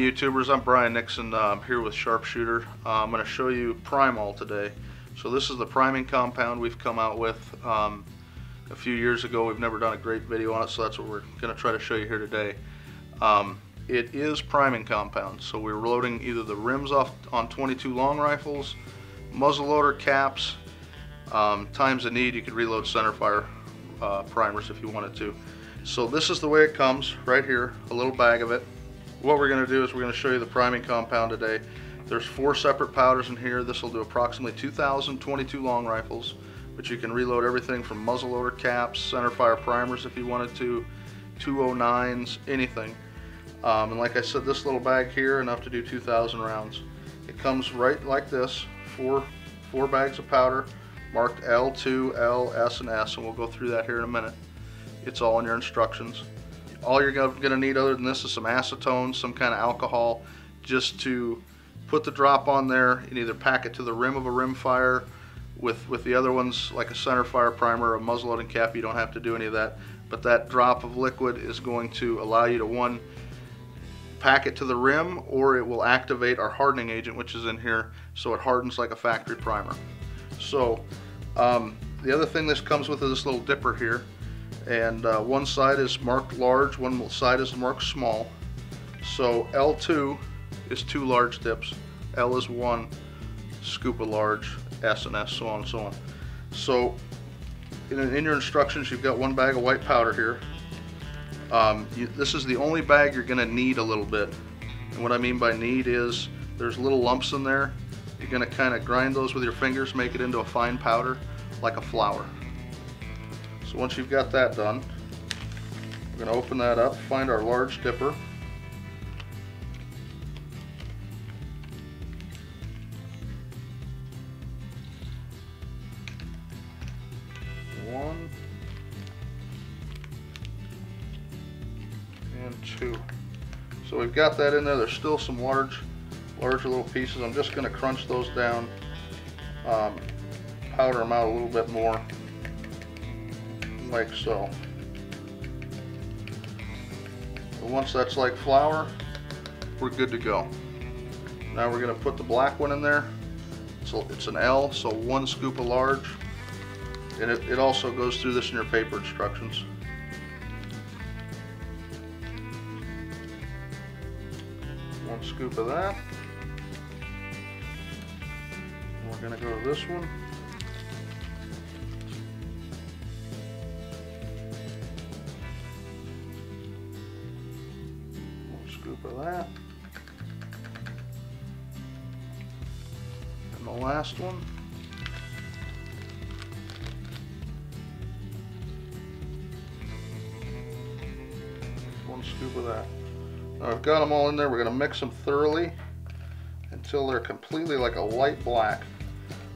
YouTubers, I'm Brian Nixon. I'm here with Sharpshooter. I'm going to show you Primal today. So this is the priming compound we've come out with a few years ago. We've never done a great video on it, so that's what we're going to try to show you here today. It is priming compound, so we're loading either the rims off on 22 long rifles, muzzleloader caps, times of need. You could reload centerfire primers if you wanted to. So this is the way it comes right here, a little bag of it. What we're going to do is we're going to show you the priming compound today. There's four separate powders in here. This will do approximately 2,022 long rifles, but you can reload everything from muzzleloader caps, centerfire primers if you wanted to, 209s, anything. And like I said, this little bag here, enough to do 2,000 rounds. It comes right like this, four bags of powder marked L, 2, L, S, and S, and we'll go through that here in a minute. It's all in your instructions. All you're going to need other than this is some acetone, some kind of alcohol, just to put the drop on there and either pack it to the rim of a rimfire with the other ones, like a centerfire primer or a muzzleloading cap. You don't have to do any of that, but that drop of liquid is going to allow you to, one, pack it to the rim, or it will activate our hardening agent, which is in here, so it hardens like a factory primer. So the other thing this comes with is this little dipper here. And one side is marked large, one side is marked small. So L2 is two large dips, L is one scoop of large, S and S, so on and so on. So in your instructions, you've got one bag of white powder here. This is the only bag you're gonna knead a little bit. And what I mean by knead is there's little lumps in there. You're gonna kinda grind those with your fingers, make it into a fine powder, like a flour. So once you've got that done, we're going to open that up, find our large dipper. One and two. So we've got that in there. There's still some larger little pieces. I'm just going to crunch those down, powder them out a little bit more, like so. And once that's like flour, we're good to go. Now we're going to put the black one in there. So it's an L, so one scoop of large. And it also goes through this in your paper instructions. One scoop of that. And we're going to go to this one. For that, and the last one, one scoop of that. Now I've got them all in there. We're going to mix them thoroughly until they're completely like a light black.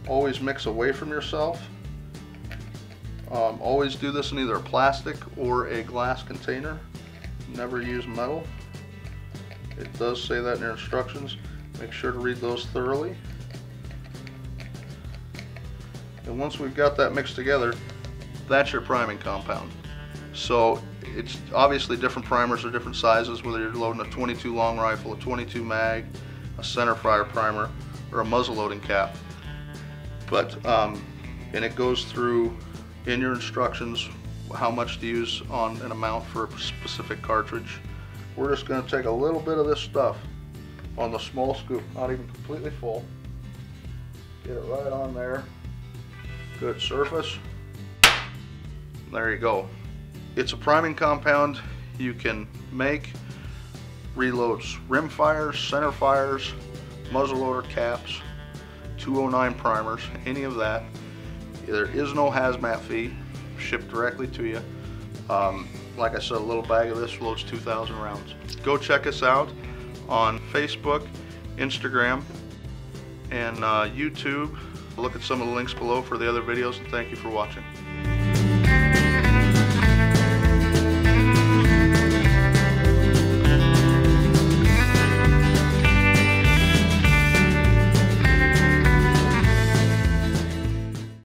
Always mix away from yourself. Always do this in either a plastic or a glass container. Never use metal. It does say that in your instructions. Make sure to read those thoroughly. And once we've got that mixed together, that's your priming compound. So it's obviously different primers are different sizes, whether you're loading a 22 long rifle, a 22 mag, a centerfire primer, or a muzzleloading cap. But and it goes through in your instructions how much to use on an amount for a specific cartridge. We're just going to take a little bit of this stuff on the small scoop, not even completely full. Get it right on there. Good surface. There you go. It's a priming compound you can make, reloads, rim fires, center fires, muzzleloader caps, 209 primers, any of that. There is no hazmat fee, shipped directly to you. Like I said, a little bag of this loads 2,000 rounds. Go check us out on Facebook, Instagram, and YouTube. Look at some of the links below for the other videos, and thank you for watching.